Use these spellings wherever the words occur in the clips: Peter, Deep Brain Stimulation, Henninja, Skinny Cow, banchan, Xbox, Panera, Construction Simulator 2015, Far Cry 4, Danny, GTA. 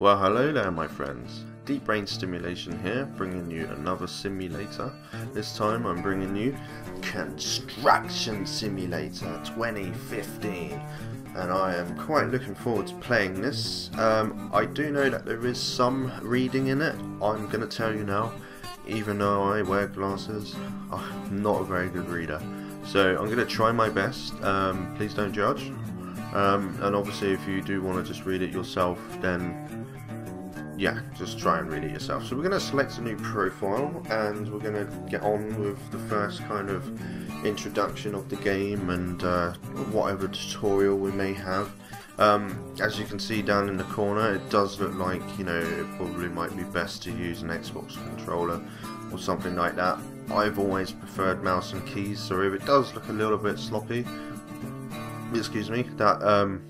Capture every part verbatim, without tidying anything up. Well, hello there my friends, Deep Brain Stimulation here, bringing you another simulator. This time I'm bringing you Construction Simulator twenty fifteen, and I am quite looking forward to playing this. Um, I do know that there is some reading in it. I'm going to tell you now, even though I wear glasses, I'm not a very good reader. So I'm going to try my best, um, please don't judge. Um, and obviously if you do want to just read it yourself, then yeah, just try and read it yourself. So we're going to select a new profile and we're going to get on with the first kind of introduction of the game and uh, whatever tutorial we may have. Um, as you can see down in the corner, it does look like, you know, it probably might be best to use an Xbox controller or something like that. I've always preferred mouse and keys, so if it does look a little bit sloppy, excuse me, that um,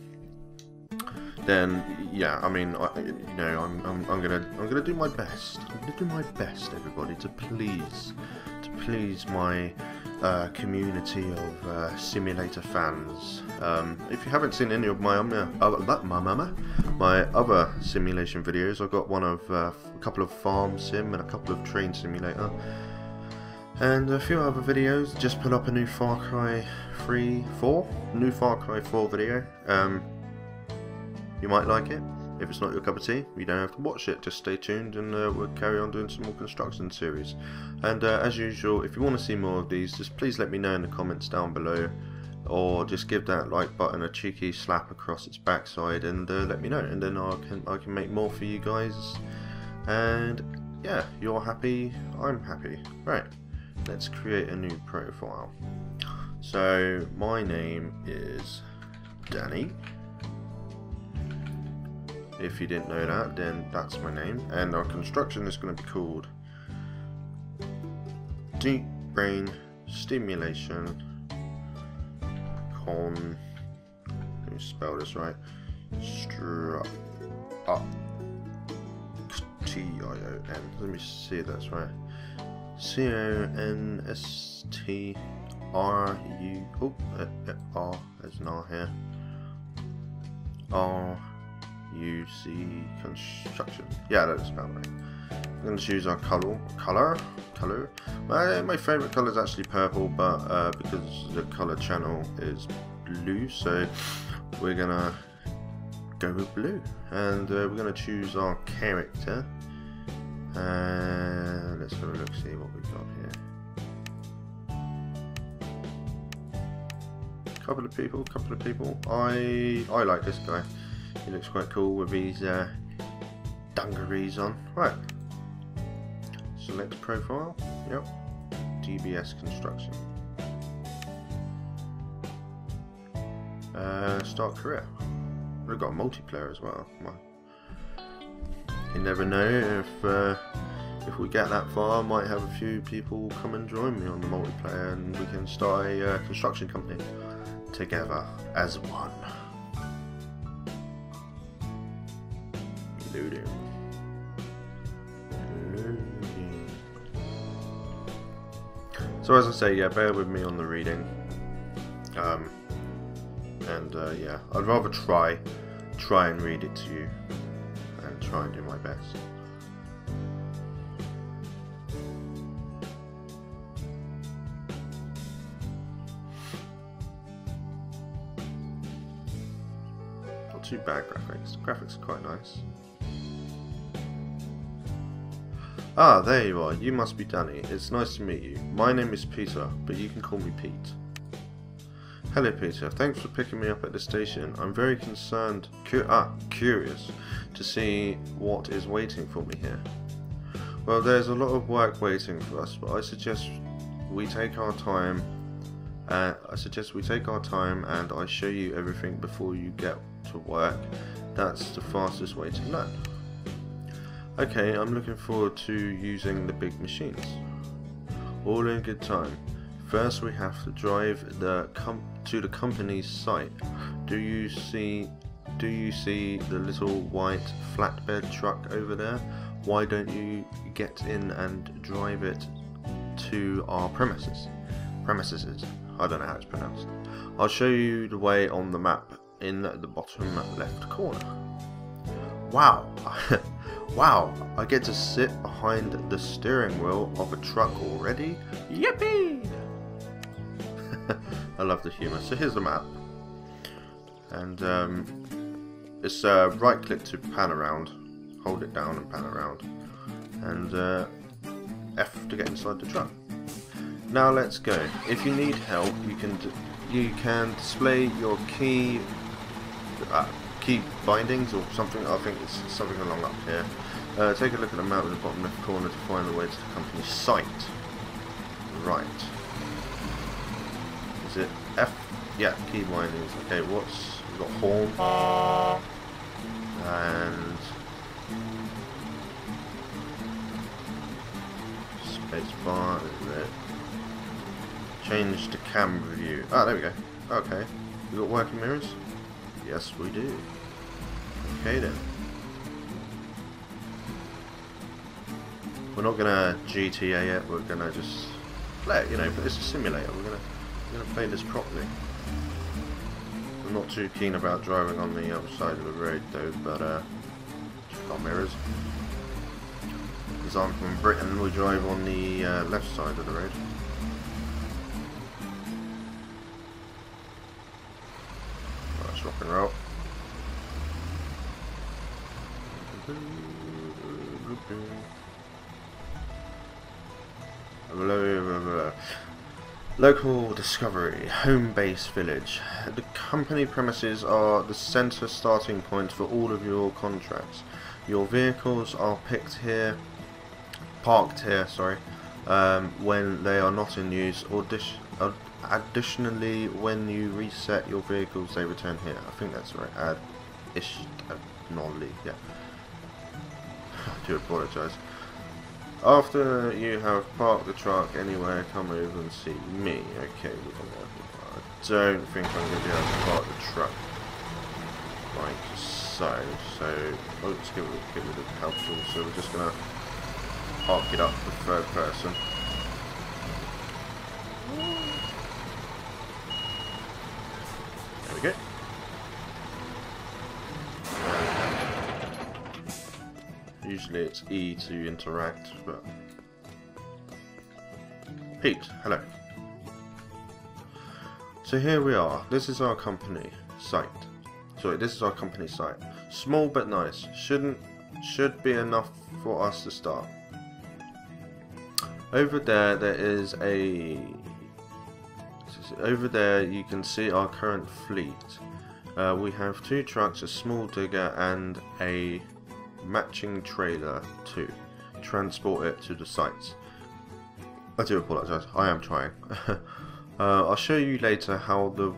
then yeah, I mean, I, you know, I'm, I'm I'm gonna I'm gonna do my best. I'm gonna do my best, everybody, to please to please my uh, community of uh, simulator fans. Um, if you haven't seen any of my um, uh, my mama, my other simulation videos, I've got one of uh, a couple of farm sim and a couple of train simulator, and a few other videos. Just put up a new Far Cry three, four, new Far Cry four video. Um, you might like it. If it's not your cup of tea, you don't have to watch it. Just stay tuned and uh, we'll carry on doing some more construction series. And uh, as usual, if you want to see more of these, just please let me know in the comments down below, or just give that like button a cheeky slap across its backside and uh, let me know, and then I can, I can make more for you guys. And yeah, you're happy, I'm happy. Right, let's create a new profile. So my name is Danny. If you didn't know that, then that's my name, and our construction is going to be called Deep Brain Stimulation Con. Let me spell this right. Stru up T I O N. Let me see if that's right. C O N S T R U oh, uh, R as an R here. R U C construction. Yeah, that is about right. I'm going to choose our color. Color. Color. My my favorite color is actually purple, but uh, because the color channel is blue, so we're gonna go with blue. And uh, we're gonna choose our character. And uh, let's have a look, see what we've got here. Couple of people, couple of people. I I like this guy. He looks quite cool with these uh, dungarees on. Right. Select profile. Yep. D B S construction. Uh, start career. We've got multiplayer as well. Wow. You never know, if uh, if we get that far, I might have a few people come and join me on the multiplayer, and we can start a uh, construction company together as one. Loading. Loading. So as I say, yeah, bear with me on the reading. Um, and uh, yeah, I'd rather try, try and read it to you. Try and do my best. Not too bad graphics. The graphics are quite nice. Ah, there you are. You must be Danny. It's nice to meet you. My name is Peter, but you can call me Pete. Hello Peter, thanks for picking me up at the station. I'm very concerned, cu ah, curious to see what is waiting for me here. Well, there's a lot of work waiting for us, but I suggest we take our time. Uh, I suggest we take our time and I show you everything before you get to work. That's the fastest way to learn. Okay, I'm looking forward to using the big machines. All in good time. First, we have to drive the com to the company's site. Do you see? Do you see the little white flatbed truck over there? Why don't you get in and drive it to our premises? Premises. I don't know how it's pronounced. I'll show you the way on the map in the bottom left corner. Wow. Wow, I get to sit behind the steering wheel of a truck already? Yippee! I love the humour. So here's the map. And um, it's uh, right click to pan around. Hold it down and pan around. And uh, F to get inside the truck. Now let's go. If you need help, you can d you can display your key uh, key bindings or something. I think it's something along up here. Uh, take a look at the map in the bottom left corner to find the way to the company's site. Right. Is it F? Yeah, key bindings. Okay, what's we've got horn and spacebar. Is it? Change to cam view. Ah, there we go. Okay. We got working mirrors? Yes, we do. Okay then. We're not gonna G T A yet. We're gonna just play it, you know. But it's a simulator. We're gonna we're gonna play this properly. I'm not too keen about driving on the outside of the road though. But uh, check our mirrors. Because I'm from Britain, we drive on the uh, left side of the road. Rock and roll. Local discovery, home base village. The company premises are the centre starting point for all of your contracts. Your vehicles are picked here, parked here, sorry, um, when they are not in use or dish. Uh, Additionally, when you reset your vehicles, they return here. I think that's right. Add ish, normally, yeah. I do apologise. After you have parked the truck anywhere, come over and see me. Okay, we don't have to. I don't think I'm going to be able to park the truck like so. So oh, let's give it, give it a help tool. So we're just going to park it up for third person. Good. Usually it's E to interact, but Pete, hello. So here we are. This is our company site. Sorry, this is our company site. Small but nice. Shouldn't should be enough for us to start. Over there, there is a. Over there you can see our current fleet. Uh, we have two trucks, a small digger and a matching trailer to transport it to the sites. I do apologise, I am trying. uh, I'll show you later how the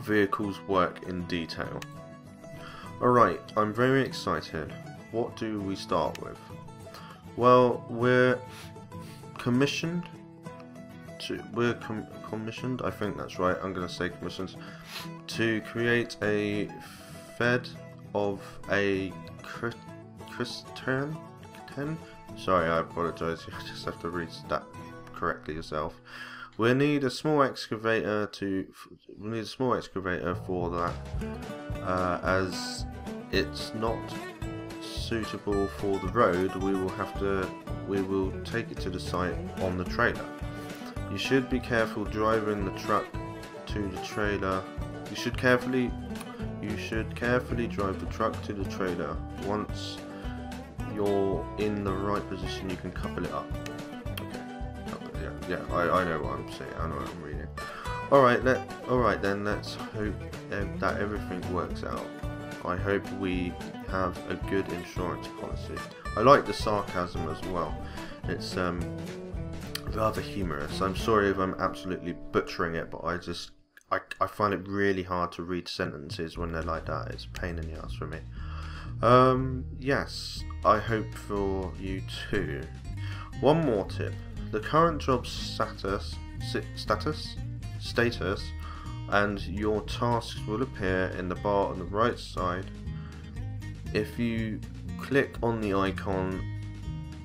vehicles work in detail. Alright, I'm very excited. What do we start with? Well, we're commissioned to, we're com commissioned, I think that's right, I'm going to say commissions, to create a fed of a Christian, sorry I apologise, you just have to read that correctly yourself. We need a small excavator to, we need a small excavator for that, uh, as it's not suitable for the road, we will have to, we will take it to the site on the trailer. You should be careful driving the truck to the trailer. You should carefully, you should carefully drive the truck to the trailer. Once you're in the right position, you can couple it up. Okay. Yeah, yeah. I, I know what I'm saying. I know what I'm reading. All right. Let. All right then. Let's hope that everything works out. I hope we have a good insurance policy. I like the sarcasm as well. It's um. rather humorous. I'm sorry if I'm absolutely butchering it, but I just I, I find it really hard to read sentences when they're like that. It's a pain in the ass for me. Um, yes, I hope for you too. One more tip. The current job status status status and your tasks will appear in the bar on the right side. If you click on the icon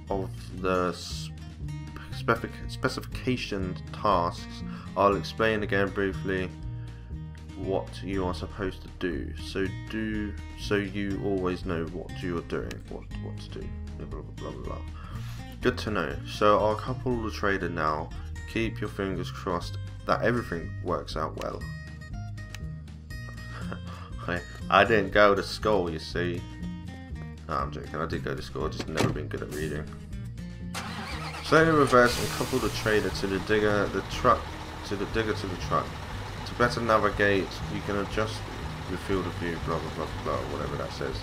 of the Specific specification tasks. I'll explain again briefly what you are supposed to do, so do so you always know what you're doing, what, what to do, blah, blah, blah, blah. Good to know. So I'll couple the trader now. Keep your fingers crossed that everything works out well. I, I didn't go to school, you see. No, I'm joking, I did go to school, I've just never been good at reading. Slowly reverse and couple the trader to the digger, the truck, to the digger to the truck. To better navigate, you can adjust your field of view, blah blah blah blah, whatever that says.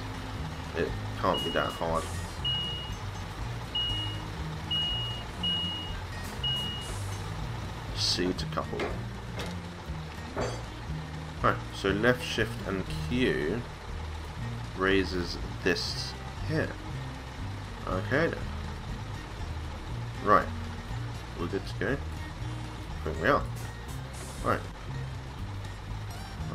It can't be that hard. C to couple. Right, so left shift and Q raises this here. Okay then. Right, we're good to go. I think we are. Right.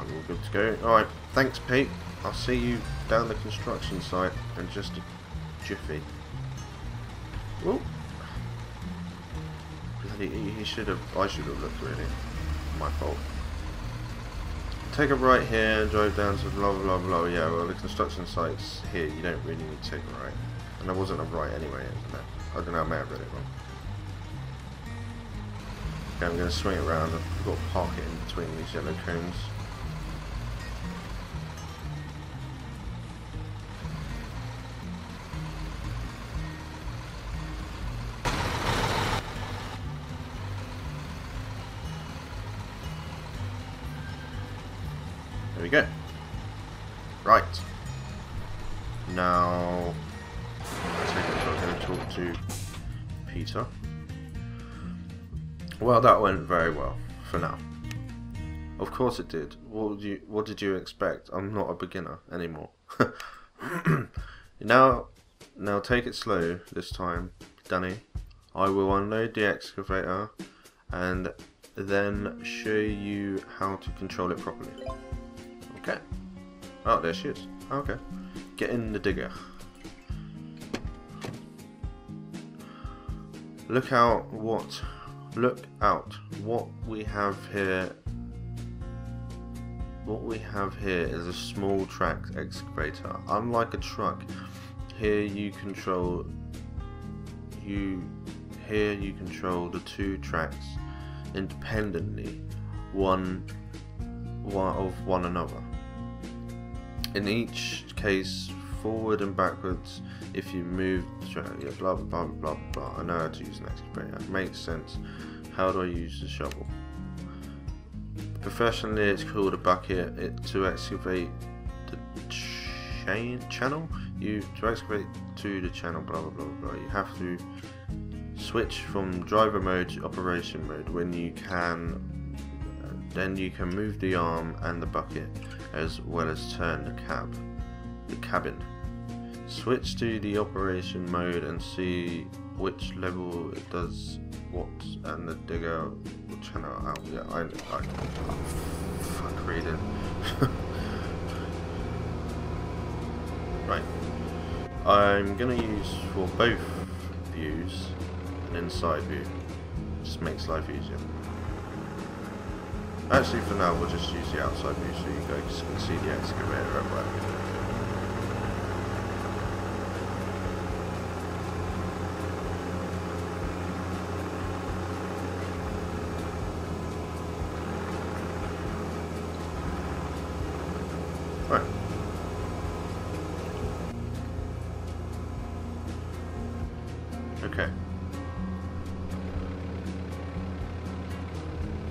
We're all good to go. Alright, thanks Pete. I'll see you down the construction site in just a jiffy. Whoop. Bloody, he should have, I should have looked really. My fault. Take a right here and drive down to blah blah blah. Yeah, well the construction site's here, you don't really need to take a right. And there wasn't a right anyway, isn't there? I don't know, I may have read it wrong. Okay, I'm going to swing it around. I've got a pocket in between these yellow cones. There we go. Right. Now, I'm going to talk to Peter. Well, that went very well, for now. Of course it did. What did you, what did you expect? I'm not a beginner anymore. now, now take it slow this time, Danny. I will unload the excavator and then show you how to control it properly. Okay. Oh, there she is. Okay. Get in the digger. Look out what... Look out! What we have here, what we have here is a small track excavator. Unlike a truck, here you control you here you control the two tracks independently, one one of one another. In each case, forward and backwards. If you move, yeah, blah blah blah blah blah. I know how to use an excavator. It makes sense. How do I use the shovel? Professionally, it's called a bucket. It to excavate the chain channel. You to excavate to the channel. Blah blah blah blah. You have to switch from driver mode to operation mode when you can. Then you can move the arm and the bucket, as well as turn the cab. The cabin. Switch to the operation mode and see which level it does what, and the digger will channel out. Yeah, I, I fuck reading. Right. I'm gonna use for both views an inside view. Just makes life easier. Actually, for now we'll just use the outside view so you guys can see the excavator at work.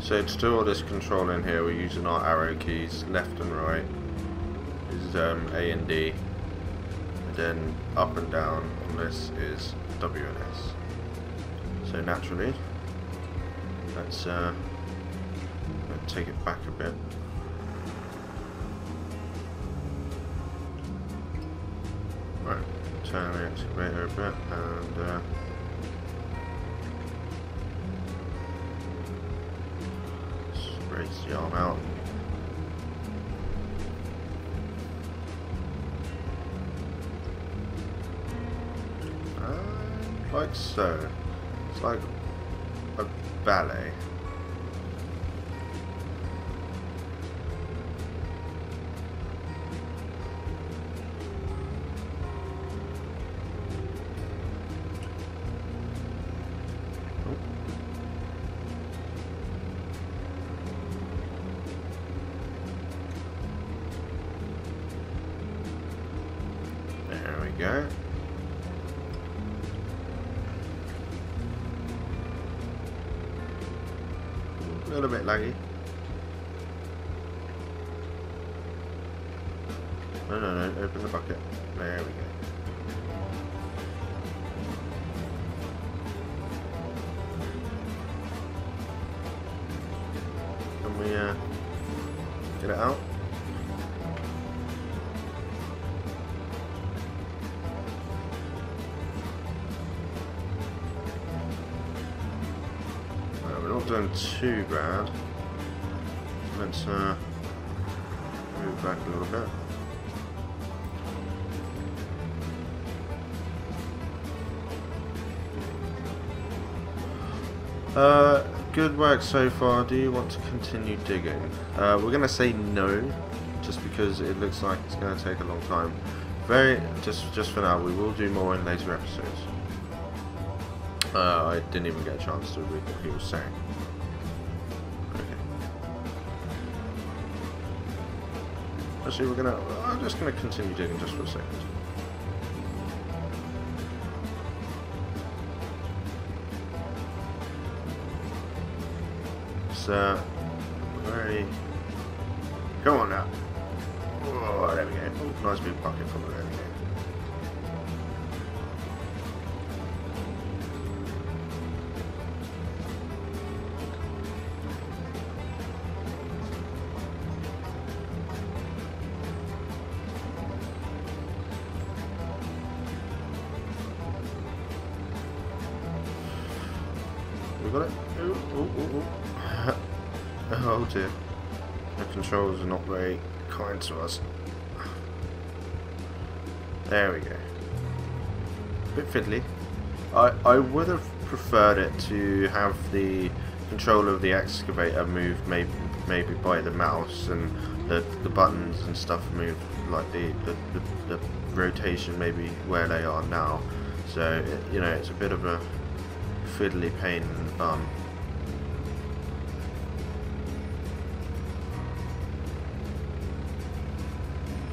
So to do all this controlling here, we're using our arrow keys, left and right. This is um, A and D, and then up and down on this is W and S. So naturally, let's uh, let's take it back a bit. Right, turn the excavator a bit and. Uh, The arm out. Uh, like so. It's like a ballet. There we go. A little bit laggy. No, no, no, open the bucket. There we go. Can we uh, get it out? Well, we're not doing too bad. Let's uh, move back a little bit. Uh, good work so far. Do you want to continue digging? Uh, we're going to say no, just because it looks like it's going to take a long time. Very just just for now. We will do more in later episodes. Uh, I didn't even get a chance to read what he was saying. Okay. Actually, we're going to. I'm just going to continue digging just for a second. Uh, very... Come on now. Oh, there we go. Ooh, nice big bucket full of there we go. We got it. Ooh, ooh, ooh, ooh. Oh dear, the controls are not very kind to us. There we go. Bit fiddly. I, I would have preferred it to have the control of the excavator moved maybe, maybe by the mouse, and the, the buttons and stuff moved like the, the, the, the rotation maybe where they are now. So, it, you know, it's a bit of a fiddly pain in the bum.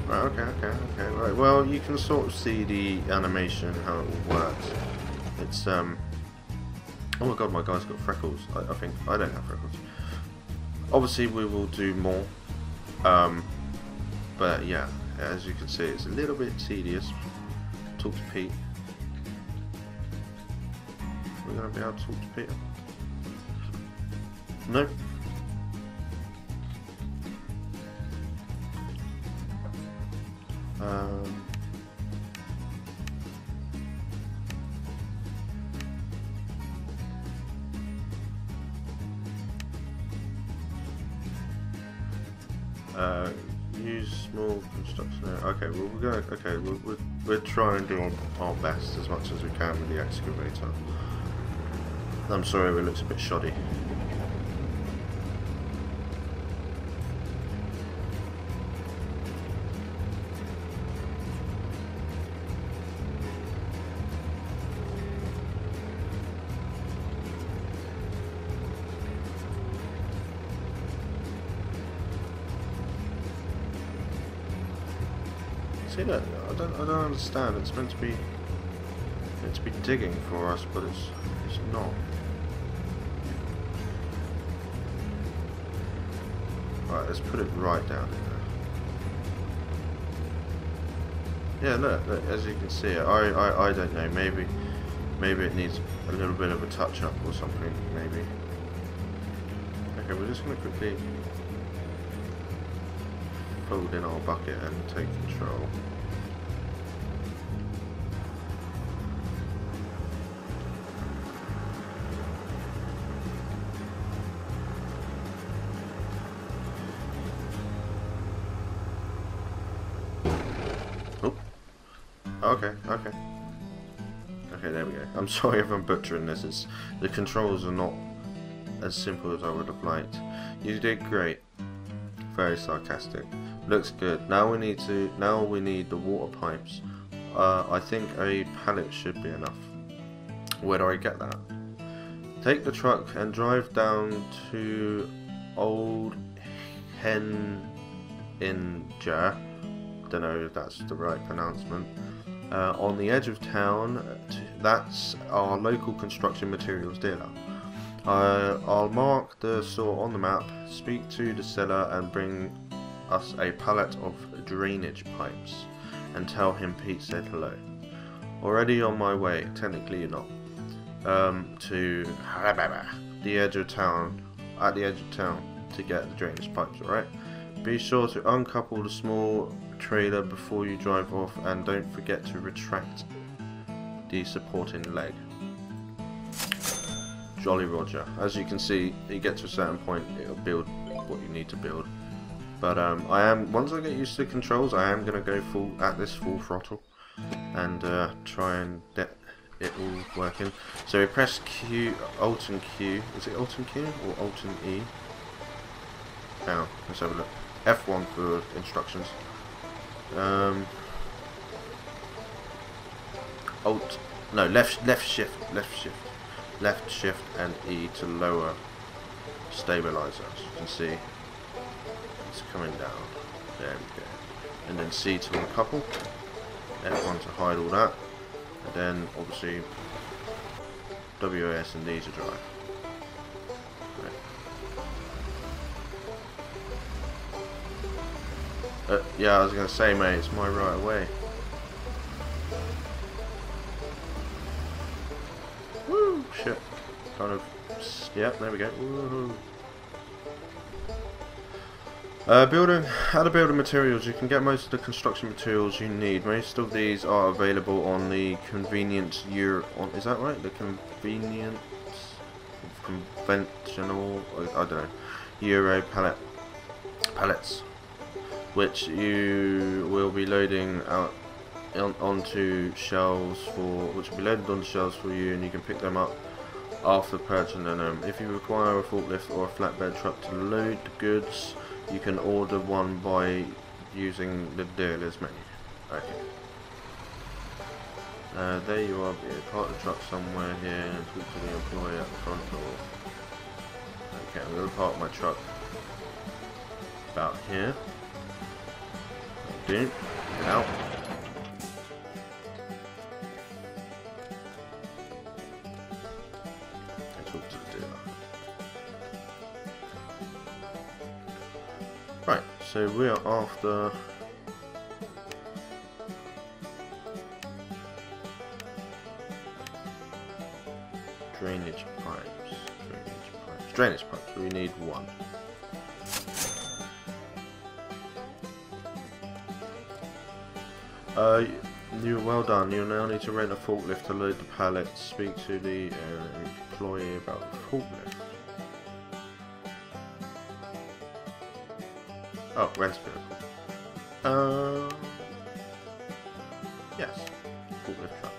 Okay, okay, okay, right, well you can sort of see the animation, how it all works. It's, um, oh my god, my guy's got freckles, I, I think, I don't have freckles. Obviously we will do more, um, but yeah, as you can see it's a little bit tedious. Talk to Pete. We're going to be able to talk to Peter? No. Um, uh, use small construction. Okay, well we're going. Okay, we'll we'll, we'll try and do our, our best as much as we can with the excavator. I'm sorry, it looks a bit shoddy. See that? I don't. I don't understand. It's meant to be. Meant to be digging for us, but it's. It's not. Right. Let's put it right down here. Yeah. Look. Look as you can see, I, I. I don't know. Maybe. Maybe it needs a little bit of a touch up or something. Maybe. Okay. We're just gonna quickly fold in our bucket and take control. Oh. Okay, okay. Okay, there we go. I'm sorry if I'm butchering this. It's, the controls are not as simple as I would have liked. You did great. Very sarcastic. Looks good. Now we need to. Now we need the water pipes. Uh, I think a pallet should be enough. Where do I get that? Take the truck and drive down to Old Henninja. Don't know if that's the right pronouncement. uh, on the edge of town. That's our local construction materials dealer. Uh, I'll mark the store on the map, speak to the seller and bring us a pallet of drainage pipes and tell him Pete said hello. Already on my way, technically not, um, to the edge of town, at the edge of town to get the drainage pipes, alright? Be sure to uncouple the small trailer before you drive off and don't forget to retract the supporting leg. Jolly Roger. As you can see, you get to a certain point, it'll build what you need to build. But um, I am, once I get used to the controls, I am going to go full at this full throttle and uh, try and get it all working. So we press Q, Alt and Q. Is it Alt and Q or Alt and E? Hang on, let's have a look. F one for instructions. Um, Alt, no, left, left shift, left shift. Left shift and E to lower stabilizer. As you can see, it's coming down. There we go. And then C to uncouple. F one to hide all that. And then obviously W A S and D to drive. Right. Uh, yeah, I was gonna say, mate, it's my right away. Shit. Kind of. Yeah, there we go. Woo-hoo. Uh, building. Out of building materials, you can get most of the construction materials you need. Most of these are available on the convenience Euro. On, is that right? The convenience conventional. I don't know. Euro pallet pallets, which you will be loading out. On, onto shelves for which will be loaded on shelves for you, and you can pick them up after purchasing them. If you require a forklift or a flatbed truck to load the goods, you can order one by using the dealer's menu. Okay. Uh, there you are. Park the truck somewhere here and talk to the employee at the front door. Okay, I'm gonna park my truck about here. Do now. Right, so we are after drainage pipes. Drainage pipes. Drainage pipes. We need one. Uh, you're well done. You'll now need to rent a forklift to load the pallets. Speak to the uh, employee about the forklift. Oh, rent vehicle. Uh, yes. Forklift truck.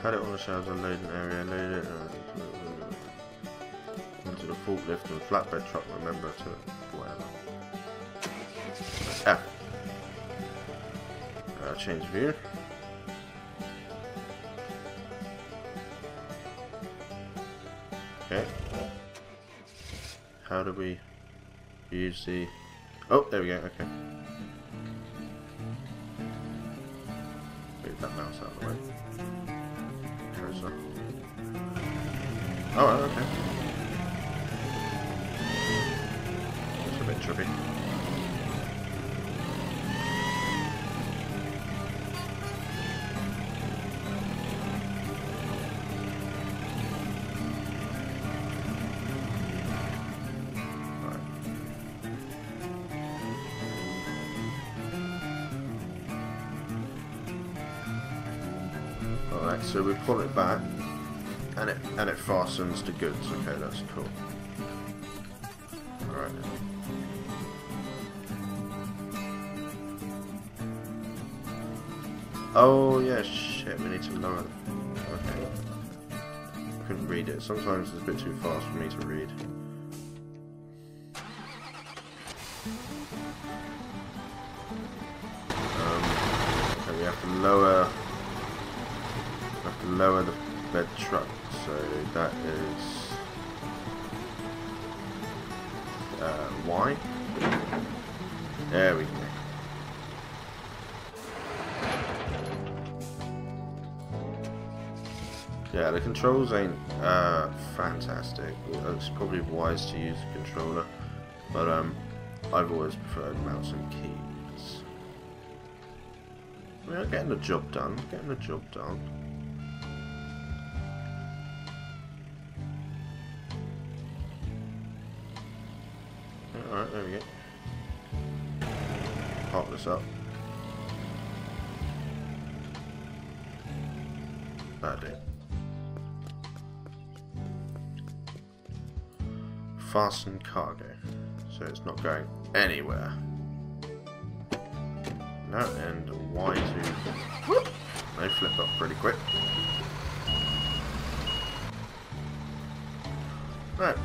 Had it on the shelves and loading area. Load it uh, into the forklift and flatbed truck. Remember to whatever. F. Uh, change view. Okay. How do we use the? Oh, there we go, okay. Move that mouse out of the way. Cursor. Alright, okay. It's a bit trippy. So we pull it back, and it and it fastens the goods. Okay, that's cool. All right. Oh yeah, shit. We need to lower. Okay. I couldn't read it. Sometimes it's a bit too fast for me to read. Um, okay, we have to lower. Lower the bed truck, so that is uh, Y. There we go. Yeah, the controls ain't uh, fantastic. It's probably wise to use a controller, but um, I've always preferred mouse and keys. We are getting the job done. Getting the job done. All right, there we go. Pop this up. That it. Fasten cargo, so it's not going anywhere. No, and Y to they flip up pretty quick. Right,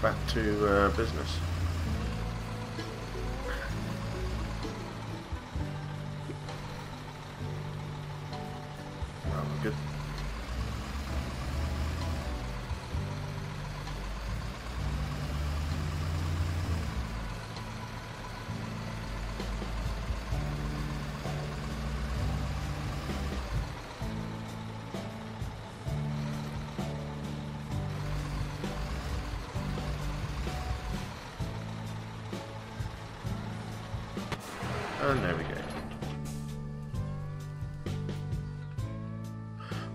back to uh, business. Well, good. And there we go.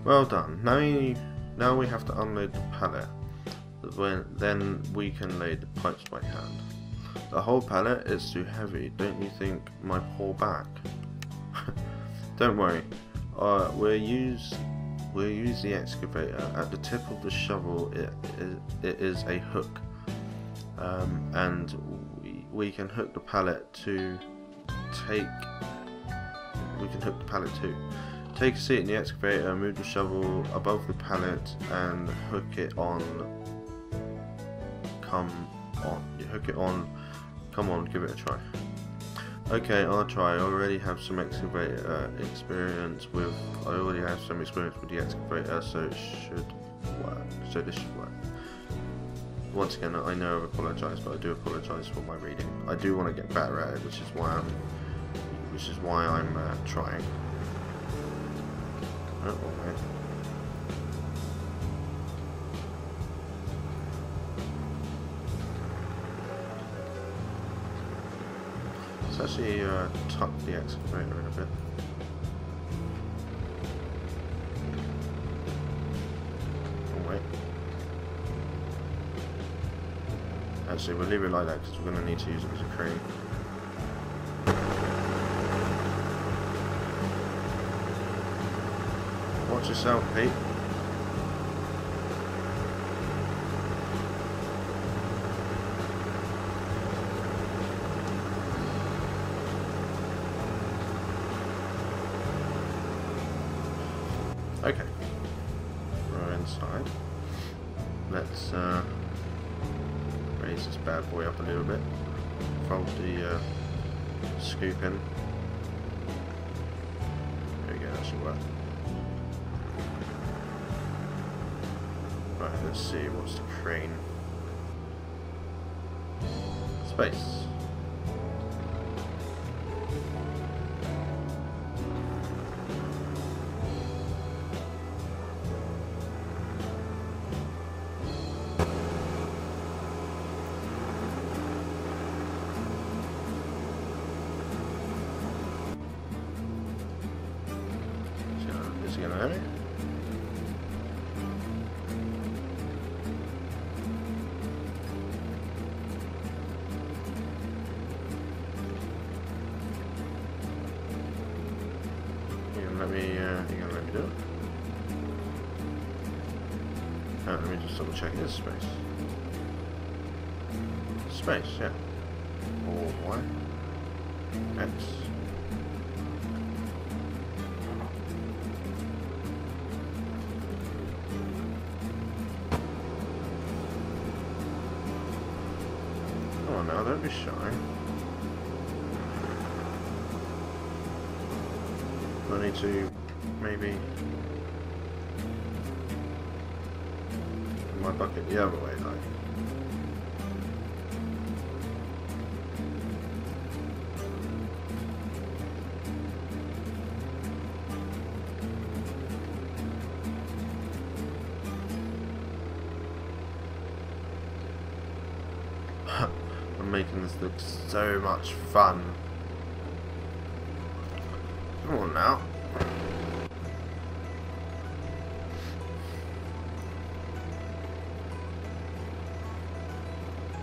Well done. Now we, now we have to unload the pallet. When, then we can lay the pipes by hand. The whole pallet is too heavy, don't you think? My poor back. Don't worry. Uh, we'll use we'll use the excavator. At the tip of the shovel, it it is a hook, um, and we we can hook the pallet to. Take. We can hook the pallet too. Take a seat in the excavator, move the shovel above the pallet, and hook it on. Come on, you hook it on. Come on, give it a try. Okay, I'll try. I already have some excavator experience with. I already have some experience with the excavator, so it should work. So this should work. Once again, I know I've apologised, but I do apologise for my reading. I do want to get better at it, which is why I'm, which is why I'm uh, trying. Oh, okay. Let's actually uh, tuck the excavator in a bit. Actually, we'll leave it like that because we're going to need to use it as a crane. Watch yourself, Pete. Okay. We're inside. Let's, uh... raise this bad boy up a little bit, fold the uh, scoop in, there we go, that should work. Right, let's see, what's the crane? Space. Let me, uh, you gonna let me do it? Uh, let me just double check this space. Space, yeah. Or Y. X. Come on now, don't be shy. I need to maybe my bucket the other way, like. making this look so much fun. Come on now.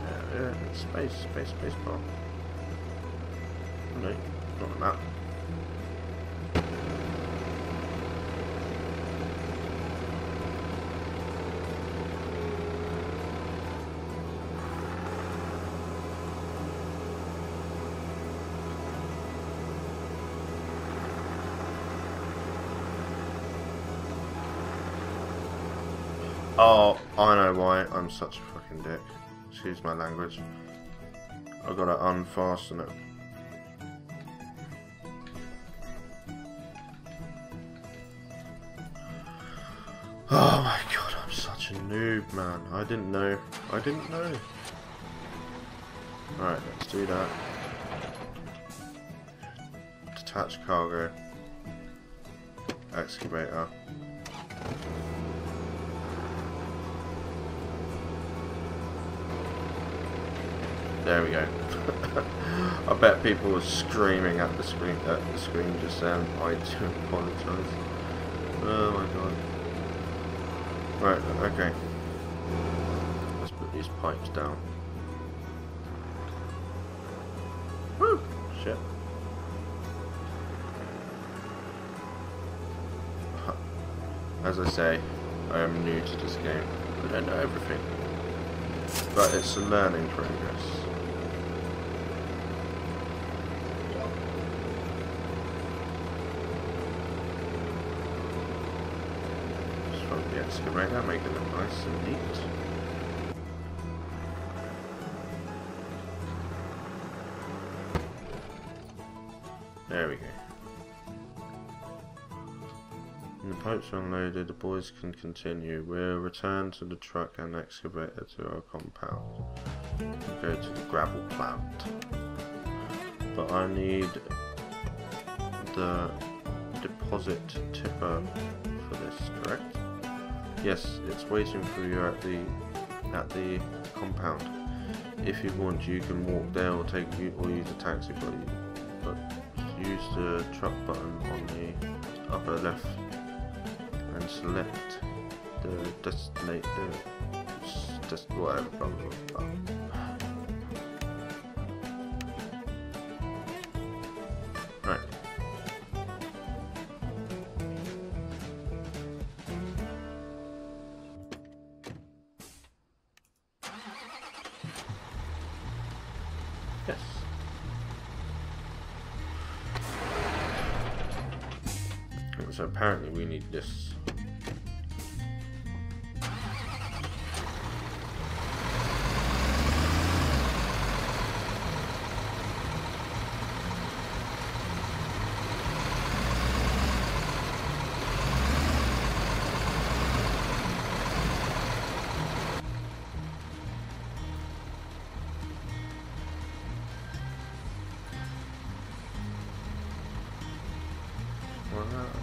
Yeah, yeah, space, space, space bar. No, not that. Oh, I know why I'm such a fucking dick. Excuse my language. I gotta unfasten it. Oh my god, I'm such a noob, man. I didn't know. I didn't know. Alright, let's do that. Detach cargo. Excavator. There we go. I bet people were screaming at the screen at the screen just then. I do apologise. Oh my god. Right, okay. Let's put these pipes down. Woo! Shit. As I say, I am new to this game. I don't know everything. But it's a learning progress. The excavator, making it nice and neat. There we go. When the pipes are unloaded, the boys can continue. We'll return to the truck and excavator to our compound. We'll go to the gravel plant. But I need the deposit tipper for this, correct? Yes, it's waiting for you at the at the compound. If you want, you can walk there or take you or use a taxi, but, you, but use the truck button on the upper left and select the destinate the just whatever. Blah, blah, blah. Yes. So apparently we need this.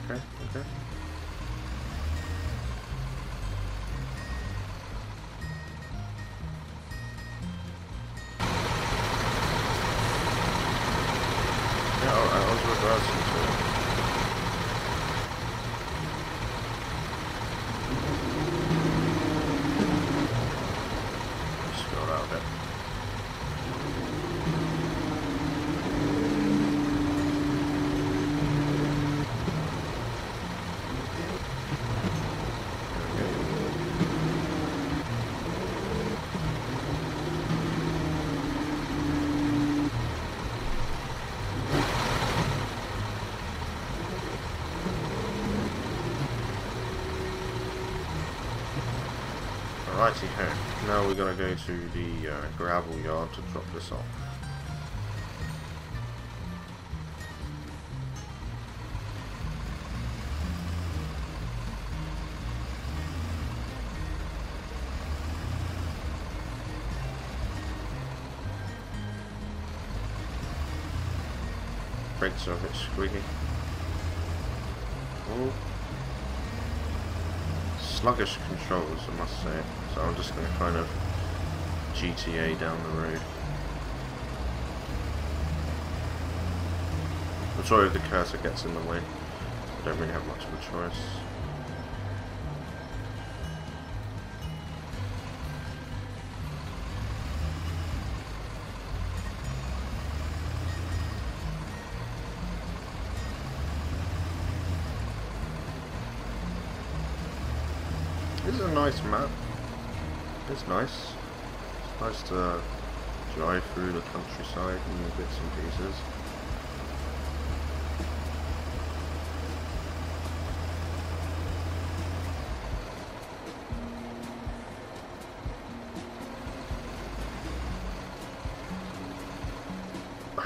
Okay, okay. Yeah, I was reversing to it. Just got out of it. Righty ho, now we're going to go to the uh, gravel yard to drop this off. Brakes are a bit squeaky. Oh. Sluggish controls, I must say. So I'm just going to kind of G T A down the road. I'm sorry if the cursor gets in the way. I don't really have much of a choice. This is a nice map. It's nice. It's nice to drive through the countryside and the bits and pieces.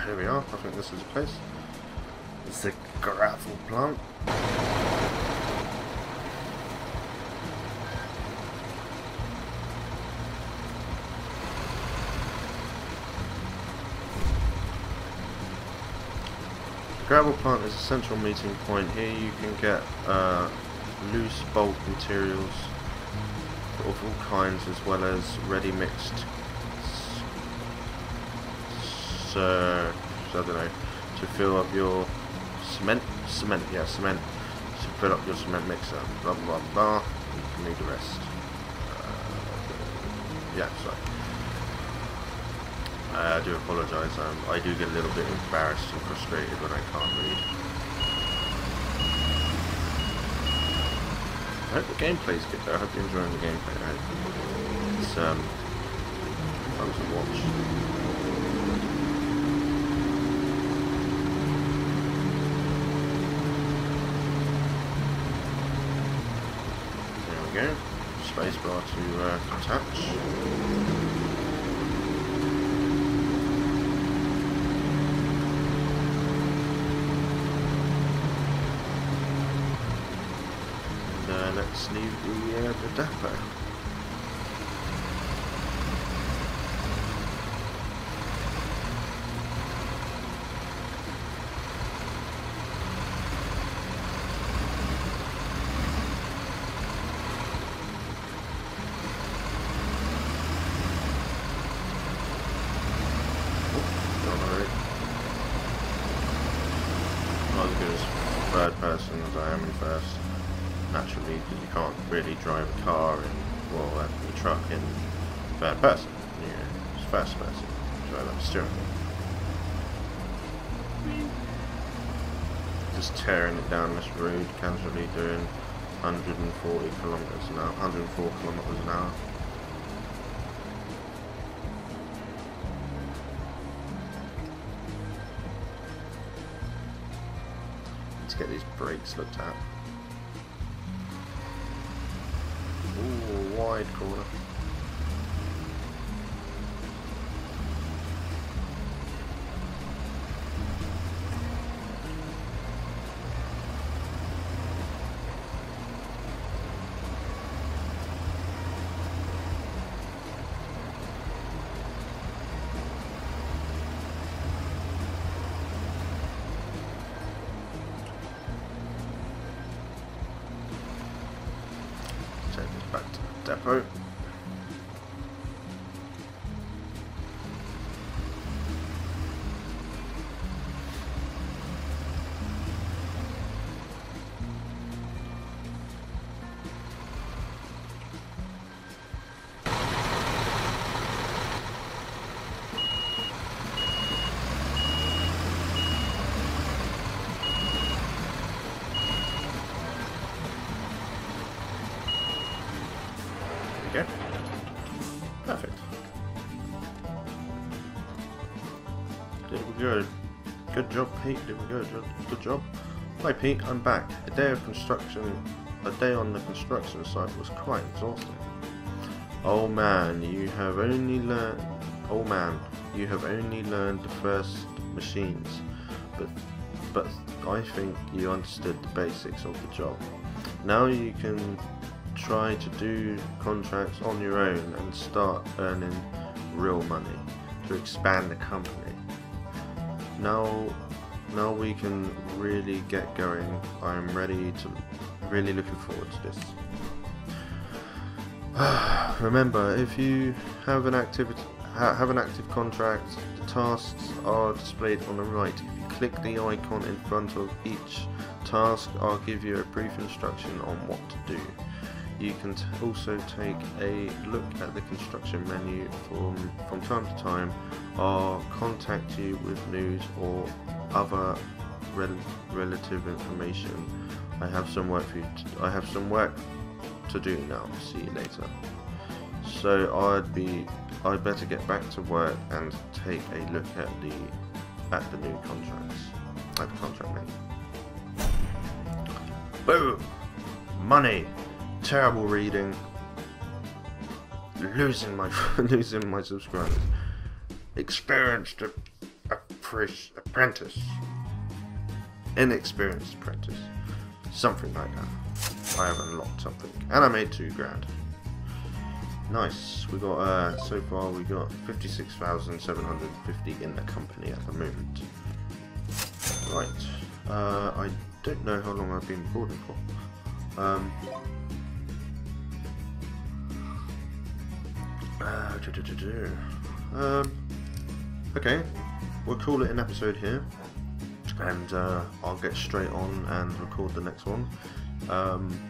Here we are. I think this is the place. It's the gravel plant. Gravel plant is a central meeting point. Here you can get uh, loose bulk materials of all kinds, as well as ready mixed uh, I don't know, to fill up your cement, cement, yeah, cement, to fill up your cement mixer, blah blah blah, you can leave the rest. Uh, yeah, sorry. I do apologise, um, I do get a little bit embarrassed and frustrated when I can't read. I hope the gameplay's good though, I hope you're enjoying the gameplay. I hope it's um, fun to watch. There we go, spacebar to uh, attach. Let's leave the, uh, the depot. Not as good as third person as I am in first. Naturally, because you can't really drive a car in, well, uh, a truck in third person. You know, it's first person. So I like steering it. Just tearing it down this road, casually doing one hundred forty kilometers an hour, one hundred four kilometers an hour. Let's get these brakes looked at. Ooh, wide corner. Depot. Perfect. There we go. Good job, Pete. There we go. Good job. Hi, Pete. I'm back. A day of construction, a day on the construction site was quite exhausting. Oh man, you have only learned. Oh man, you have only learned the first machines, but but I think you understood the basics of the job. Now you can try to do contracts on your own and start earning real money to expand the company. Now, now we can really get going. I'm ready to, really looking forward to this. Remember, if you have an activity, ha have an active contract. The tasks are displayed on the right. If you click the icon in front of each task, I'll give you a brief instruction on what to do. You can t also take a look at the construction menu from, from time to time. I'll contact you with news or other rel relative information. I have some work for you to, I have some work to do now. See you later. So I'd be I'd better get back to work and take a look at the at the new contracts at the contract menu. Boom! Money. Terrible reading. Losing my losing my subscribers. Experienced apprentice. Inexperienced apprentice. Something like that. I have unlocked something, and I made two grand. Nice. We got uh, so far we got fifty-six thousand seven hundred fifty in the company at the moment. Right. Uh, I don't know how long I've been recording for. Um. Uh, do, do, do, do. Um. Okay. We'll call it an episode here, and uh, I'll get straight on and record the next one. Um.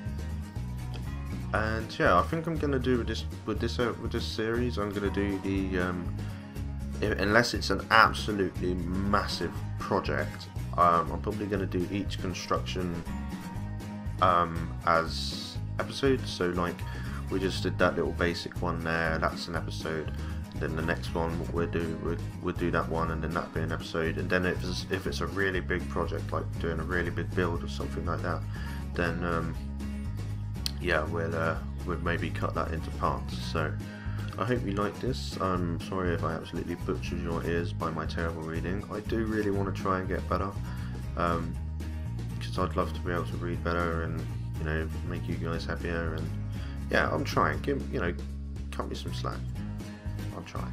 And yeah, I think I'm gonna do with this with this uh, with this series. I'm gonna do the um, if, unless it's an absolutely massive project, um, I'm probably gonna do each construction um, as episodes. So like we just did that little basic one there. That's an episode. Then the next one we'll do we'll, we'll do that one, and then that'll be an episode. And then if it's, if it's a really big project, like doing a really big build or something like that, then. Um, yeah, we'll, uh, we'll maybe cut that into parts. So I hope you like this. I'm sorry if I absolutely butchered your ears by my terrible reading. I do really want to try and get better, um, because I'd love to be able to read better and, you know, make you guys happier. And yeah, I'm trying. Give, you know, cut me some slack. I'm trying.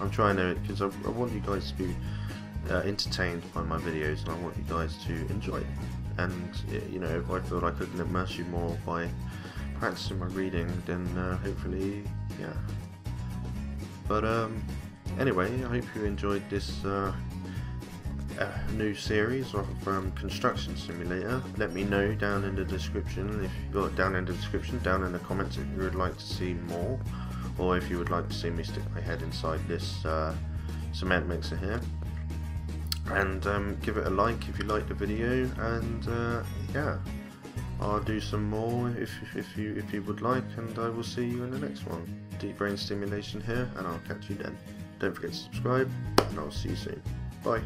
I'm trying to, because I, I want you guys to be uh, entertained by my videos, and I want you guys to enjoy it. And, you know, if I feel like I can immerse you more by practicing my reading, then uh, hopefully, yeah. But, um, anyway, I hope you enjoyed this uh, uh, new series of um, Construction Simulator. Let me know down in the description, if you got down in the description, down in the comments, if you would like to see more, or if you would like to see me stick my head inside this uh, cement mixer here. And um, give it a like if you like the video, and uh, yeah, I'll do some more if, if you if you would like, and I will see you in the next one. Deep Brain Stimulation here, and I'll catch you then. Don't forget to subscribe, and I'll see you soon. Bye.